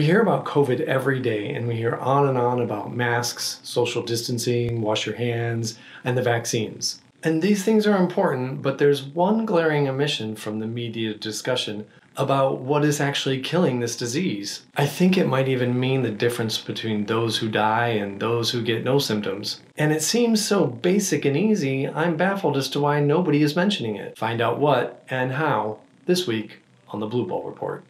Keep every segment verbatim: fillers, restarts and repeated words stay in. We hear about COVID every day, and we hear on and on about masks, social distancing, wash your hands, and the vaccines. And these things are important, but there's one glaring omission from the media discussion about what is actually killing this disease. I think it might even mean the difference between those who die and those who get no symptoms. And it seems so basic and easy, I'm baffled as to why nobody is mentioning it. Find out what and how this week on the Blue Ball Report.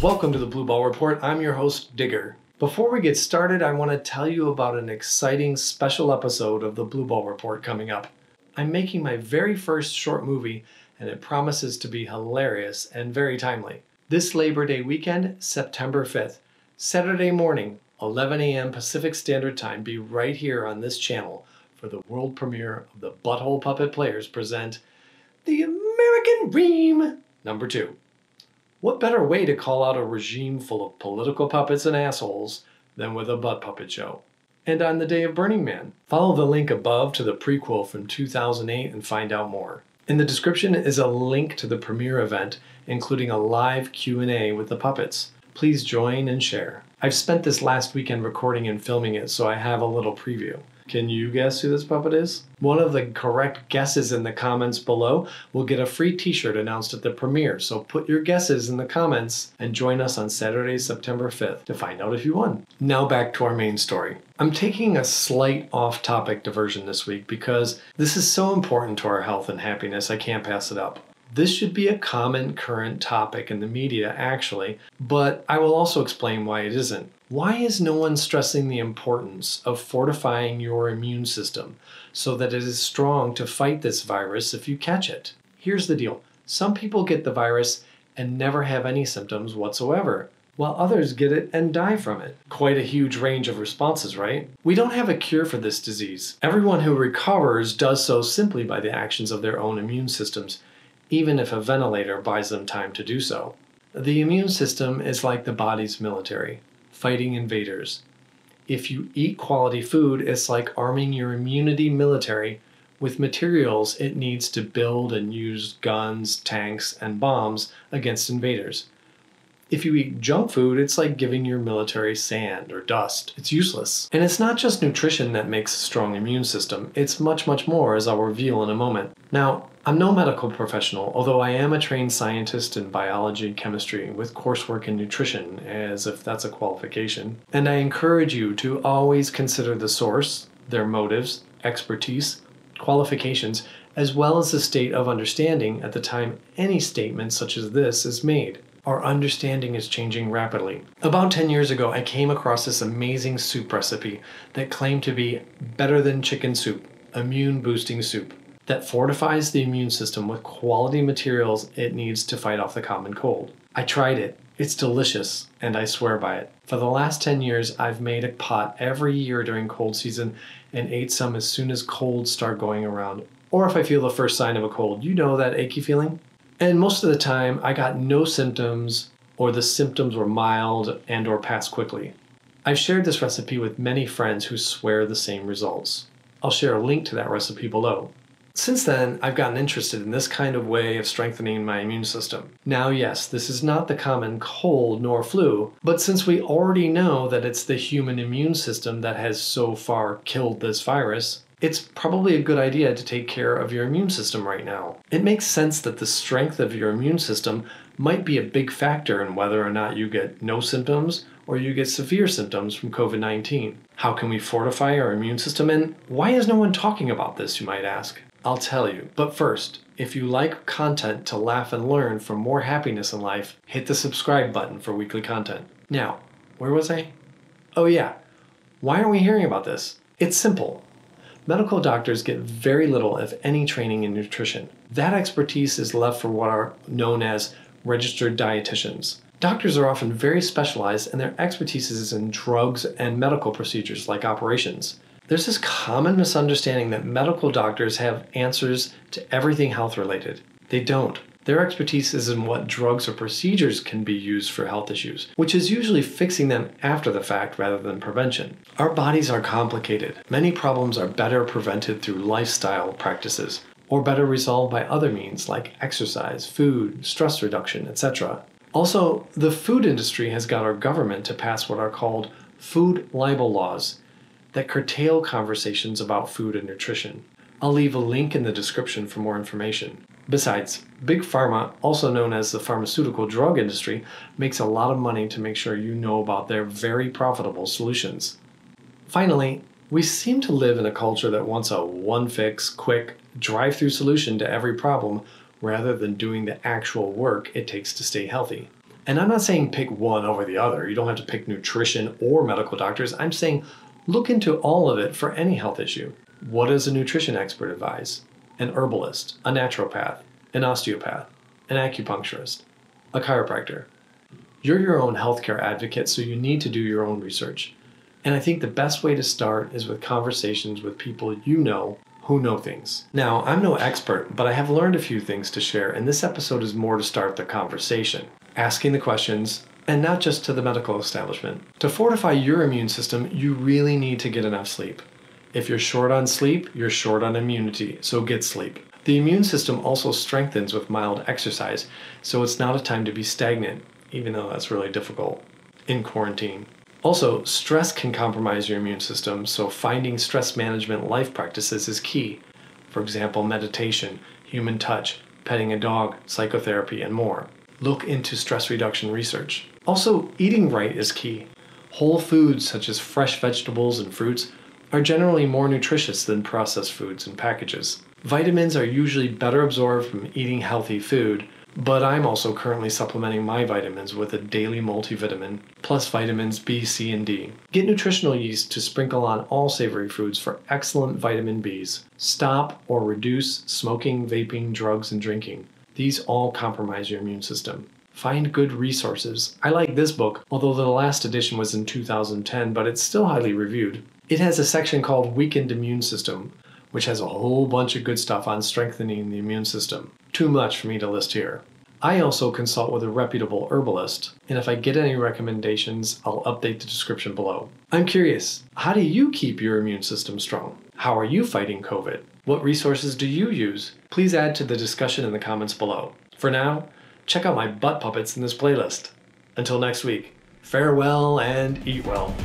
Welcome to the Blue Ball Report. I'm your host, Digger. Before we get started, I want to tell you about an exciting special episode of the Blue Ball Report coming up. I'm making my very first short movie, and it promises to be hilarious and very timely. This Labor Day weekend, September fifth, Saturday morning, eleven A M Pacific Standard Time, be right here on this channel for the world premiere of the Butthole Puppet Players present The American Ream number two. What better way to call out a regime full of political puppets and assholes than with a butt puppet show? And on the day of Burning Man, follow the link above to the prequel from two thousand eight and find out more. In the description is a link to the premiere event, including a live Q and A with the puppets. Please join and share. I've spent this last weekend recording and filming it, so I have a little preview. Can you guess who this puppet is? One of the correct guesses in the comments below will get a free t-shirt announced at the premiere, so put your guesses in the comments and join us on Saturday, September fifth to find out if you won. Now back to our main story. I'm taking a slight off-topic diversion this week because this is so important to our health and happiness, I can't pass it up. This should be a common current topic in the media, actually, but I will also explain why it isn't. Why is no one stressing the importance of fortifying your immune system so that it is strong to fight this virus if you catch it? Here's the deal. Some people get the virus and never have any symptoms whatsoever, while others get it and die from it. Quite a huge range of responses, right? We don't have a cure for this disease. Everyone who recovers does so simply by the actions of their own immune systems, even if a ventilator buys them time to do so. The immune system is like the body's military, fighting invaders. If you eat quality food, it's like arming your immunity military with materials it needs to build and use guns, tanks, and bombs against invaders. If you eat junk food, it's like giving your military sand or dust. It's useless. And it's not just nutrition that makes a strong immune system. It's much, much more, as I'll reveal in a moment. Now, I'm no medical professional, although I am a trained scientist in biology and chemistry with coursework in nutrition, as if that's a qualification. And I encourage you to always consider the source, their motives, expertise, qualifications, as well as the state of understanding at the time any statement such as this is made. Our understanding is changing rapidly. About ten years ago, I came across this amazing soup recipe that claimed to be better than chicken soup, immune-boosting soup, that fortifies the immune system with quality materials it needs to fight off the common cold. I tried it. It's delicious, and I swear by it. For the last ten years, I've made a pot every year during cold season and ate some as soon as colds start going around, or if I feel the first sign of a cold. You know that achy feeling? And most of the time, I got no symptoms, or the symptoms were mild and or passed quickly. I've shared this recipe with many friends who swear the same results. I'll share a link to that recipe below. Since then, I've gotten interested in this kind of way of strengthening my immune system. Now, yes, this is not the common cold nor flu, but since we already know that it's the human immune system that has so far killed this virus, it's probably a good idea to take care of your immune system right now. It makes sense that the strength of your immune system might be a big factor in whether or not you get no symptoms or you get severe symptoms from COVID nineteen. How can we fortify our immune system, and why is no one talking about this, you might ask? I'll tell you. But first, if you like content to laugh and learn for more happiness in life, hit the subscribe button for weekly content. Now, where was I? Oh yeah. Why aren't we hearing about this? It's simple. Medical doctors get very little, if any, training in nutrition. That expertise is left for what are known as registered dietitians. Doctors are often very specialized, and their expertise is in drugs and medical procedures like operations. There's this common misunderstanding that medical doctors have answers to everything health-related. They don't. Their expertise is in what drugs or procedures can be used for health issues, which is usually fixing them after the fact rather than prevention. Our bodies are complicated. Many problems are better prevented through lifestyle practices. or better resolved by other means like exercise, food, stress reduction, et cetera. Also, the food industry has got our government to pass what are called food libel laws that curtail conversations about food and nutrition. I'll leave a link in the description for more information. Besides, Big Pharma, also known as the pharmaceutical drug industry, makes a lot of money to make sure you know about their very profitable solutions. Finally, we seem to live in a culture that wants a one-fix, quick, drive-through solution to every problem rather than doing the actual work it takes to stay healthy. And I'm not saying pick one over the other. You don't have to pick nutrition or medical doctors. I'm saying look into all of it for any health issue. What does a nutrition expert advise? An herbalist, a naturopath, an osteopath, an acupuncturist, a chiropractor. You're your own healthcare advocate, so you need to do your own research. And I think the best way to start is with conversations with people you know who know things. Now, I'm no expert, but I have learned a few things to share, and this episode is more to start the conversation, asking the questions, and not just to the medical establishment. To fortify your immune system, you really need to get enough sleep. If you're short on sleep, you're short on immunity, so get sleep. The immune system also strengthens with mild exercise, so it's not a time to be stagnant, even though that's really difficult in quarantine. Also, stress can compromise your immune system, so finding stress management life practices is key. For example, meditation, human touch, petting a dog, psychotherapy, and more. Look into stress reduction research. Also, eating right is key. Whole foods, such as fresh vegetables and fruits, are generally more nutritious than processed foods and packages. Vitamins are usually better absorbed from eating healthy food, but I'm also currently supplementing my vitamins with a daily multivitamin, plus vitamins B, C, and D. Get nutritional yeast to sprinkle on all savory foods for excellent vitamin Bs. Stop or reduce smoking, vaping, drugs, and drinking. These all compromise your immune system. Find good resources. I like this book, although the last edition was in two thousand ten, but it's still highly reviewed. It has a section called Weakened Immune System, which has a whole bunch of good stuff on strengthening the immune system. Too much for me to list here. I also consult with a reputable herbalist, and if I get any recommendations, I'll update the description below. I'm curious, how do you keep your immune system strong? How are you fighting COVID? What resources do you use? Please add to the discussion in the comments below. For now, check out my butt puppets in this playlist. Until next week, farewell and eat well.